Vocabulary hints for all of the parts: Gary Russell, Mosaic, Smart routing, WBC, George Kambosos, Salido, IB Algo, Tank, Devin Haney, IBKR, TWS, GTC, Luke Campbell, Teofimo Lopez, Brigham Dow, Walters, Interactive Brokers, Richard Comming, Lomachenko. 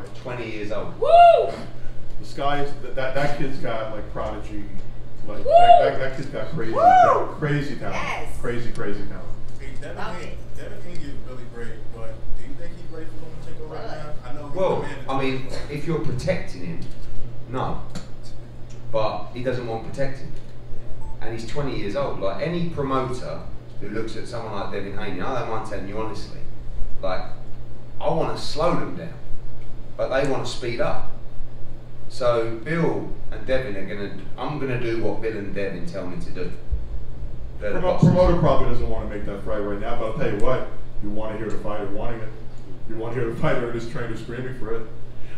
fight. 20 years old. Woo! This guy, that kid's got like prodigy, like that kid's got crazy, crazy talent, yes. crazy talent. Hey, Devin Haney is really great, but do you think he's ready for Lomachenko right now? I know. Well, I mean, if you're protecting him, no. But he doesn't want protecting, and he's 20 years old. Like any promoter who looks at someone like Devin Haney, I don't mind telling you honestly, like I want to slow them down, but they want to speed up. So Bill and Devin are gonna. I'm gonna do what Bill and Devin tell me to do. Promoter probably doesn't want to make that fight right now, but I'll tell you what. You want to hear the fighter wanting it. You want to hear the fighter and his trainer screaming for it.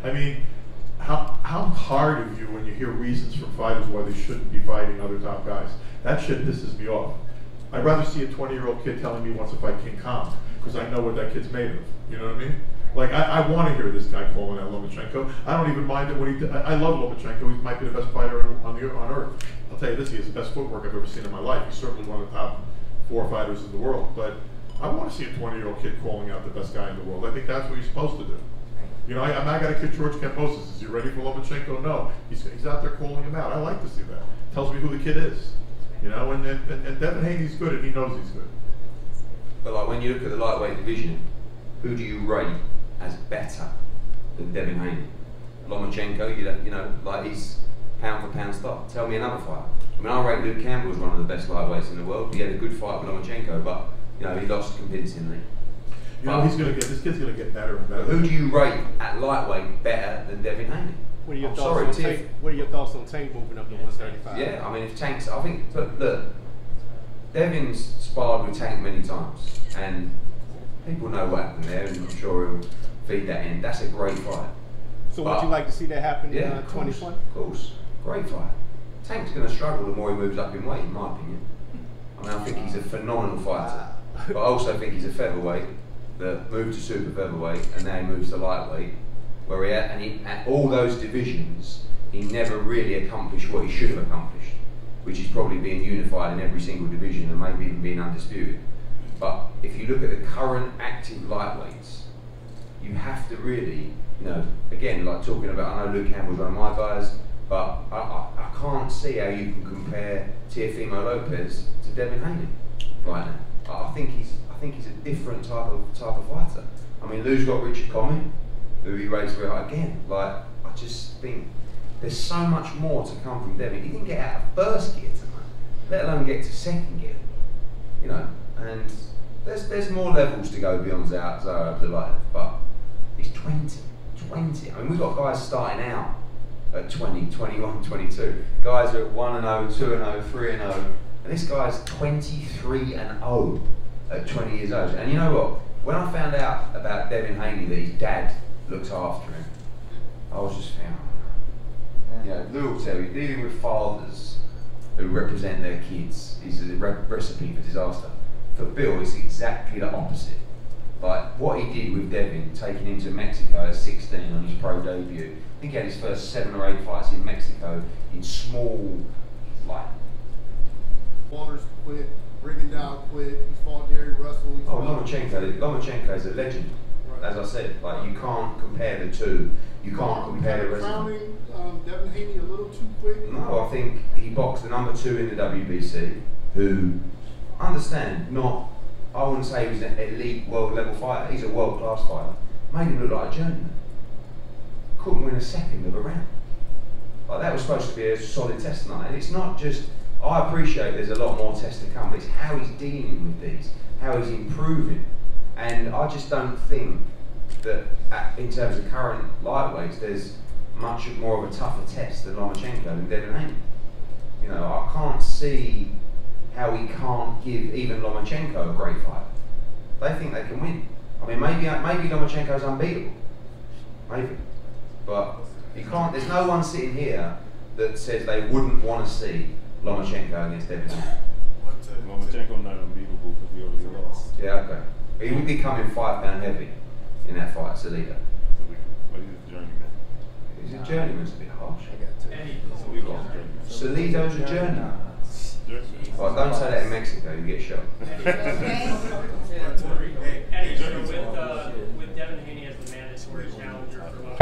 I mean, how hard of you when you hear reasons from fighters why they shouldn't be fighting other top guys? That shit pisses me off. I'd rather see a 20-year-old kid telling me he wants to fight King Kong because I know what that kid's made of. You know what I mean? Like, I want to hear this guy calling out Lomachenko. I don't even mind it when he. I love Lomachenko. He might be the best fighter on earth. I'll tell you this: he has the best footwork I've ever seen in my life. He's certainly one of the top 4 fighters in the world. But I want to see a 20-year-old kid calling out the best guy in the world. I think that's what you're supposed to do. You know, I'm not going to kid George Kambosos. Is he ready for Lomachenko? No. He's out there calling him out. I like to see that. Tells me who the kid is. You know, and Devin Haney's good, and he knows he's good. But like when you look at the lightweight division. Who do you rate as better than Devin Haney? Lomachenko, you know, like he's pound for pound stock. Tell me another fight. I mean, I rate Luke Campbell as one of the best lightweights in the world. He had a good fight with Lomachenko, but you know, he lost convincingly. You know, this kid's gonna get better and better. Who do you rate at lightweight better than Devin Haney? What are your thoughts on Tank? What are your thoughts on Tank moving up to 135? Yeah, I mean, if Tank's, I think, but look, Devin's sparred with Tank many times, and people know what happened there, and I'm sure he'll feed that in. That's a great fight. So would you like to see that happen in 2020? Of course. Great fight. Tank's going to struggle the more he moves up in weight, in my opinion. I mean, I think he's a phenomenal fighter. But I also think he's a featherweight that moved to super featherweight, and now he moves to lightweight. Where he at, and he, at all those divisions, he never really accomplished what he should have accomplished, which is probably being unified in every single division and maybe even being undisputed. But if you look at the current active lightweights, you have to really, you know, again, like talking about, I know Luke Campbell's one of my guys, but I can't see how you can compare Teofimo Lopez to Devin Haney right now. I think he's a different type of fighter. I mean, Lou's got Richard Comming, who he raised very high again. Like, I just think there's so much more to come from Devin. He didn't get out of first gear tonight, let alone get to second gear. You know, and there's more levels to go beyond Zarab's life, but he's 20. I mean, we've got guys starting out at 20, 21, 22. Guys are at 1-0, 2-0, 3-0, and this guy's 23-0 at 20 years old. And you know what? When I found out about Devin Haney that his dad looks after him, I was just found. You know, Lou will tell you, dealing with fathers who represent their kids is a recipe for disaster. For Bill, it's exactly the opposite. Like what he did with Devin, taking him to Mexico at 16 on his pro debut. I think he had his first 7 or 8 fights in Mexico in small, like. Walters quit, Brigham Dow quit. He fought Gary Russell. He Lomachenko is a legend. Right. As I said, like you can't compare the two. You can't compare the resume. Devin Haney a little too quick. No, I think he boxed the number 2 in the WBC, who. Understand, not, I wouldn't say he was an elite world level fighter, he's a world class fighter. Made him look like a journeyman. Couldn't win a second of a round. Like that was supposed to be a solid test tonight. And it's not just, I appreciate there's a lot more tests to come, but it's how he's dealing with these, how he's improving. And I just don't think that in terms of current lightweights, there's much more of a tougher test than Lomachenko and Devin Haney. You know, I can't see how he can't give even Lomachenko a great fight. They think they can win. I mean, maybe Lomachenko's unbeatable. Maybe. But you can't, there's no one sitting here that says they wouldn't want to see Lomachenko against Devin Haney. Lomachenko not unbeatable because we already lost. Yeah, okay. But he would be coming 5 pound heavy in that fight, Salido. But he's a journeyman. He's a journeyman, it's a bit harsh. Salido's a journeyman. Well, don't say that in Mexico, you get shot. Hey, with Devin Haney as the mandatory challenger for